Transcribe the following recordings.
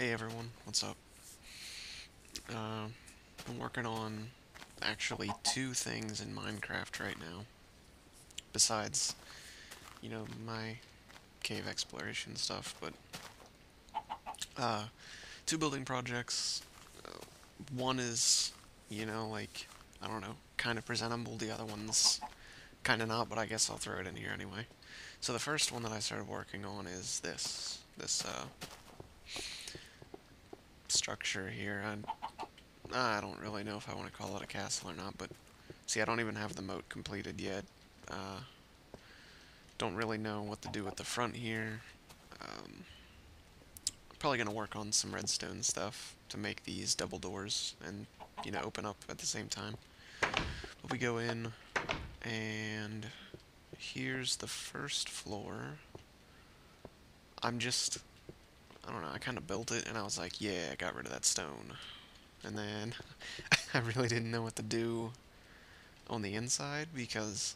Hey everyone, what's up? I'm working on actually two things in Minecraft right now. Besides, you know, my cave exploration stuff, but two building projects. One is, you know, like, I don't know, kind of presentable. The other one's kind of not, but I guess I'll throw it in here anyway. So the first one that I started working on is this structure here. I don't really know if I want to call it a castle or not, but see, I don't even have the moat completed yet. Don't really know what to do with the front here. Probably gonna work on some redstone stuff to make these double doors and, you know, open up at the same time. But we go in, and here's the first floor. I don't know, I kind of built it, and I was like, yeah, I got rid of that stone. And then, I really didn't know what to do on the inside, because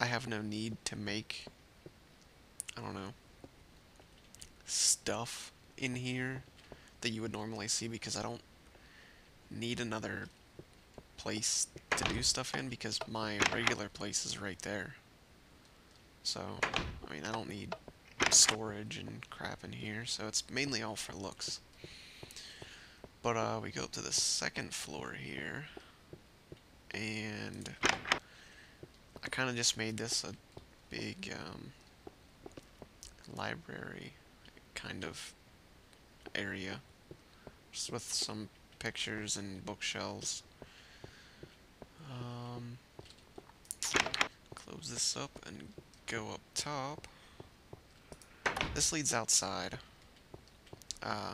I have no need to make, I don't know, stuff in here that you would normally see, because I don't need another place to do stuff in, because my regular place is right there. So, I mean, I don't need storage and crap in here, so it's mainly all for looks. But we go up to the second floor here, and I kind of just made this a big library kind of area, just with some pictures and bookshelves. Close this up and go up top. This leads outside. Yeah,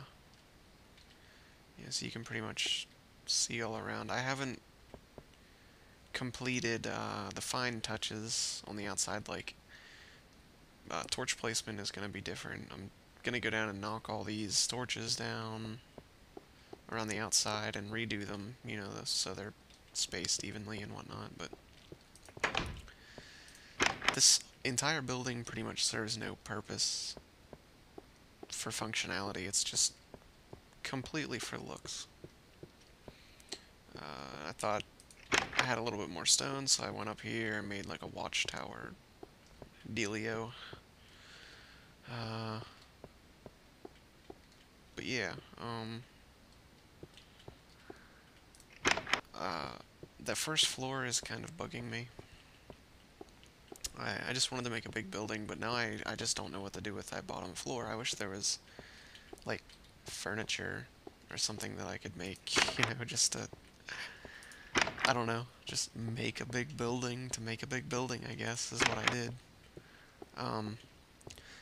so you can pretty much see all around. I haven't completed the fine touches on the outside, like torch placement is going to be different. I'm going to go down and knock all these torches down around the outside and redo them, you know, so they're spaced evenly and whatnot, but this entire building pretty much serves no purpose for functionality. It's just completely for looks. I thought I had a little bit more stone, so I went up here and made like a watchtower dealio. But yeah, the first floor is kind of bugging me. I just wanted to make a big building, but now I just don't know what to do with that bottom floor. I wish there was, like, furniture or something that I could make, you know, just to, I don't know, just make a big building to make a big building, I guess, is what I did.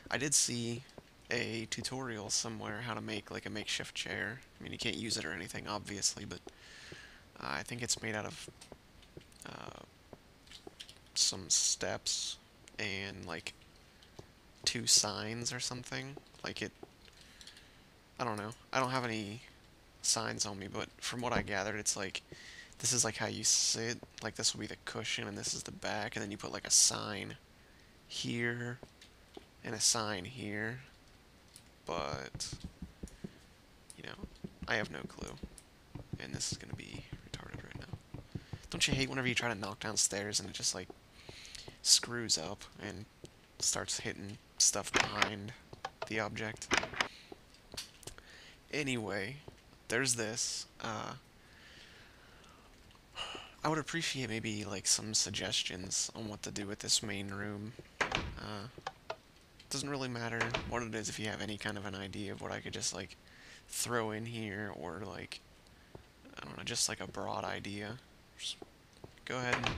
I did see a tutorial somewhere how to make, like, a makeshift chair. I mean, you can't use it or anything, obviously, but I think it's made out of some steps and, like, two signs or something. Like, it, I don't know. I don't have any signs on me, but from what I gathered, it's like, this is like how you sit, like this will be the cushion, and this is the back, and then you put like a sign here, and a sign here, but, you know, I have no clue, and this is gonna be retarded right now. Don't you hate whenever you try to knock down stairs and it just like, screws up, and starts hitting stuff behind the object? Anyway, there's this. I would appreciate maybe like some suggestions on what to do with this main room. Doesn't really matter what it is if you have any kind of an idea of what I could just like throw in here, or like, I don't know, just like a broad idea. Just go ahead and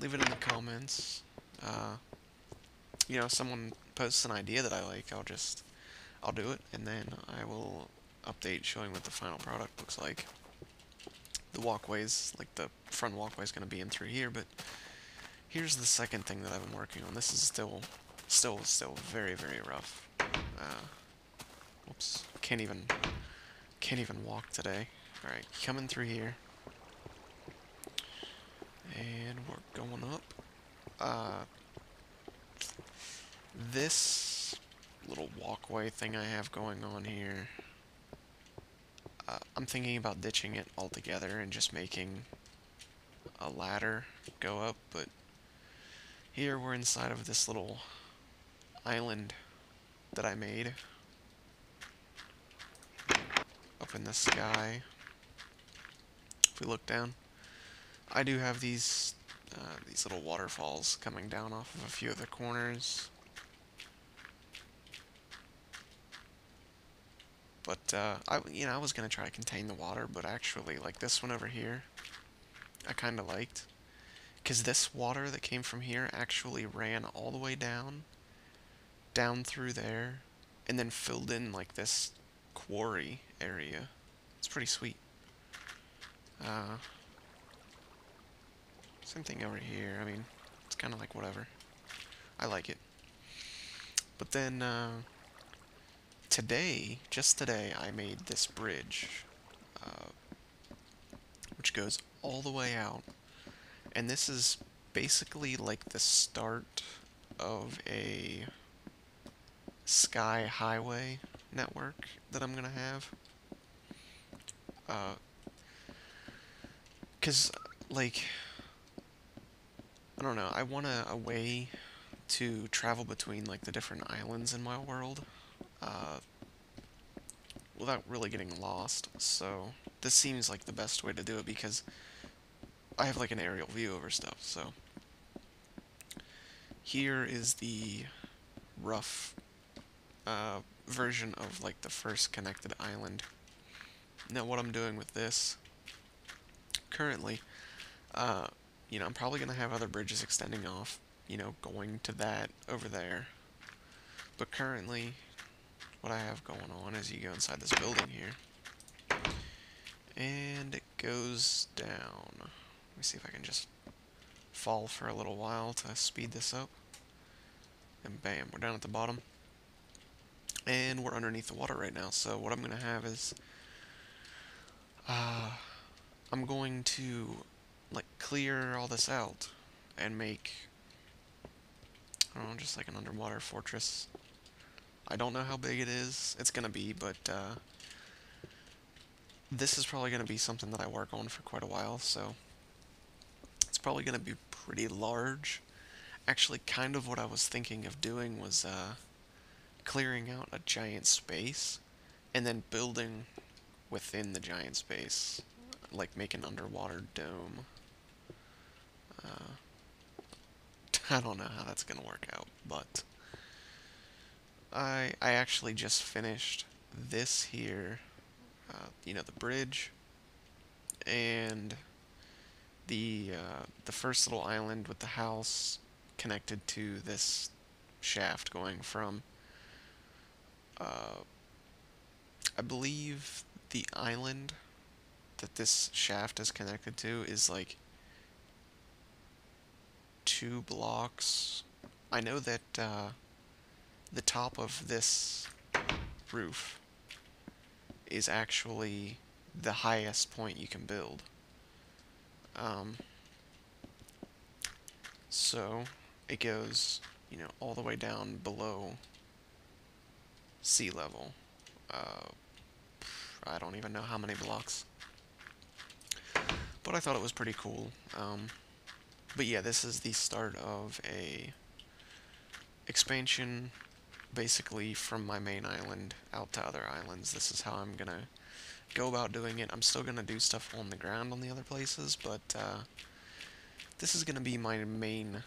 leave it in the comments. You know, if someone posts an idea that I like, I'll do it, and then I will update showing what the final product looks like. The walkways, like the front walkway is going to be in through here, but here's the second thing that I've been working on. This is still very, very rough. Whoops, can't even walk today. Alright, coming through here, and we're going up. This little walkway thing I have going on here I'm thinking about ditching it altogether and just making a ladder go up, but here we're inside of this little island that I made up in the sky. If we look down, I do have these little waterfalls coming down off of a few of the corners, but I was gonna try to contain the water, but actually, like this one over here, I kind of liked, because this water that came from here actually ran all the way down through there, and then filled in like this quarry area. It's pretty sweet. Same thing over here. I mean, it's kind of like whatever. I like it. But then today, just today, I made this bridge, which goes all the way out, and this is basically like the start of a sky highway network that I'm gonna have. Cause like, I don't know, I want a way to travel between like the different islands in my world without really getting lost, so this seems like the best way to do it because I have like an aerial view over stuff. So here is the rough version of like the first connected island. Now what I'm doing with this currently, you know, I'm probably gonna have other bridges extending off, you know, going to that over there, but currently what I have going on is you go inside this building here and it goes down. Let me see if I can just fall for a little while to speed this up, and bam, we're down at the bottom and we're underneath the water right now. So what I'm gonna have is I'm going to like clear all this out and make, I don't know, just like an underwater fortress. I don't know how big it's gonna be, but this is probably gonna be something that I work on for quite a while, so it's probably gonna be pretty large. Actually, kind of what I was thinking of doing was clearing out a giant space and then building within the giant space, like make an underwater dome. I don't know how that's gonna work out, but I actually just finished this here, you know, the bridge and the first little island with the house connected to this shaft going from I believe the island that this shaft is connected to is like 2 blocks. I know that the top of this roof is actually the highest point you can build. So it goes, you know, all the way down below sea level. I don't even know how many blocks, but I thought it was pretty cool. But yeah, this is the start of a expansion, basically from my main island out to other islands. This is how I'm gonna go about doing it. I'm still gonna do stuff on the ground on the other places, but this is gonna be my main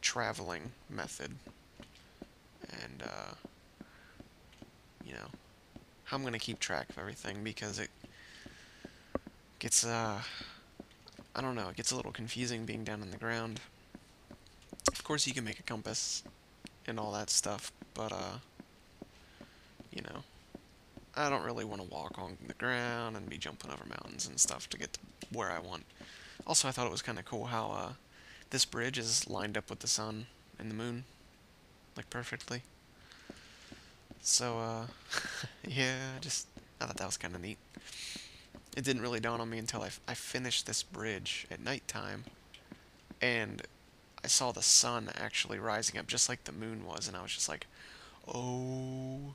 traveling method, and you know, I'm gonna keep track of everything because it gets I don't know, it gets a little confusing being down on the ground. Of course you can make a compass and all that stuff, but you know, I don't really want to walk on the ground and be jumping over mountains and stuff to get to where I want. Also, I thought it was kind of cool how this bridge is lined up with the sun and the moon, like perfectly. So yeah, I thought that was kind of neat. It didn't really dawn on me until I finished this bridge at nighttime, and I saw the sun actually rising up just like the moon was, and I was just like, oh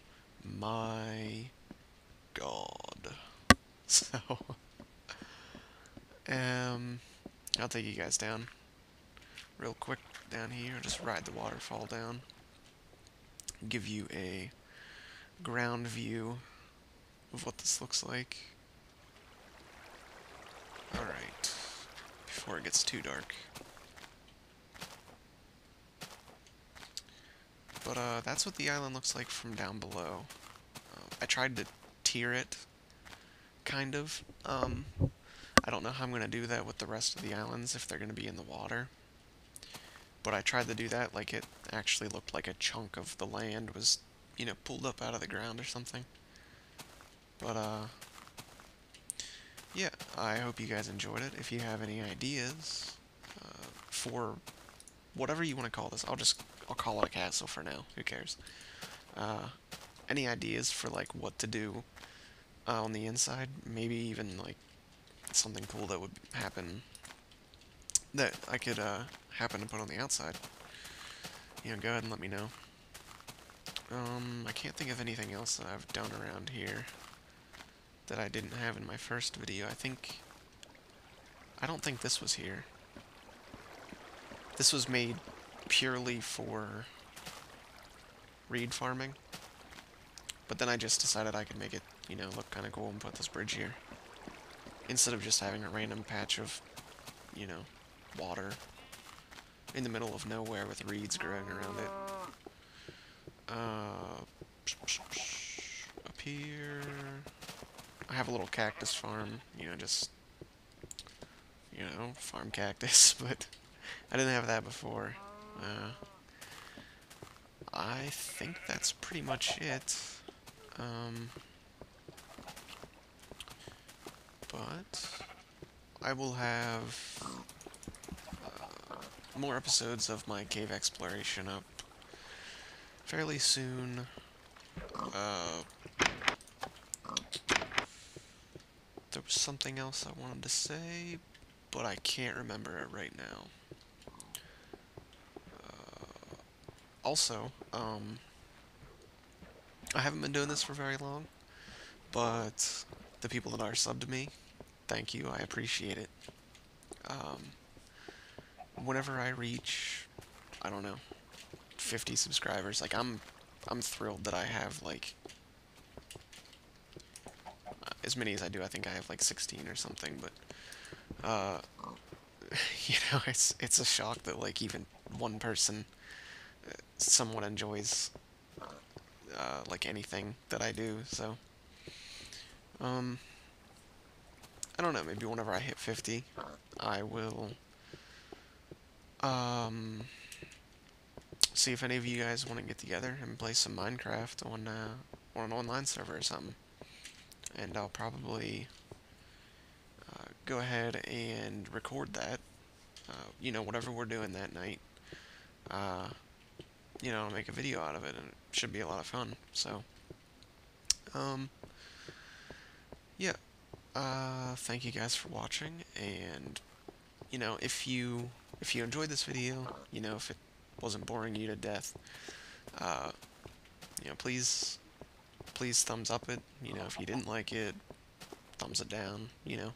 my god. So, I'll take you guys down real quick down here. Just ride the waterfall down. Give you a ground view of what this looks like. Alright, before it gets too dark. But that's what the island looks like from down below. I tried to tier it, kind of. I don't know how I'm going to do that with the rest of the islands if they're going to be in the water. But I tried to do that like it actually looked like a chunk of the land was, you know, pulled up out of the ground or something. But yeah, I hope you guys enjoyed it. If you have any ideas for whatever you want to call this, I'll call it a castle for now. Who cares? Any ideas for like what to do on the inside? Maybe even like something cool that would happen that I could happen to put on the outside. You know, go ahead and let me know. I can't think of anything else that I've done around here that I didn't have in my first video. I don't think this was here. This was made purely for reed farming, but then I just decided I could make it, you know, look kind of cool and put this bridge here instead of just having a random patch of, you know, water in the middle of nowhere with reeds growing around it. Up here I have a little cactus farm, you know, just, you know, farm cactus, but I didn't have that before. I think that's pretty much it. But I will have more episodes of my cave exploration up fairly soon. There was something else I wanted to say, but I can't remember it right now. Also, I haven't been doing this for very long, but the people that are subbed to me, thank you, I appreciate it. Whenever I reach, I don't know, 50 subscribers, like, I'm thrilled that I have, like, as many as I do. I think I have, like, 16 or something, but, you know, it's a shock that, like, even one person someone enjoys like anything that I do. So I don't know, maybe whenever I hit 50 I will see if any of you guys want to get together and play some Minecraft on an online server or something, and I'll probably go ahead and record that, you know, whatever we're doing that night. You know, I'll make a video out of it, and it should be a lot of fun. So, yeah, thank you guys for watching, and, you know, if you enjoyed this video, you know, if it wasn't boring you to death, you know, please thumbs up it. You know, if you didn't like it, thumbs it down, you know,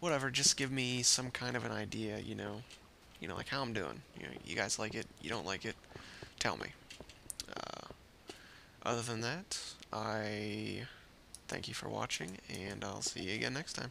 whatever, just give me some kind of an idea, you know, like how I'm doing. You know, you guys like it, you don't like it, tell me. Other than that, I thank you for watching, and I'll see you again next time.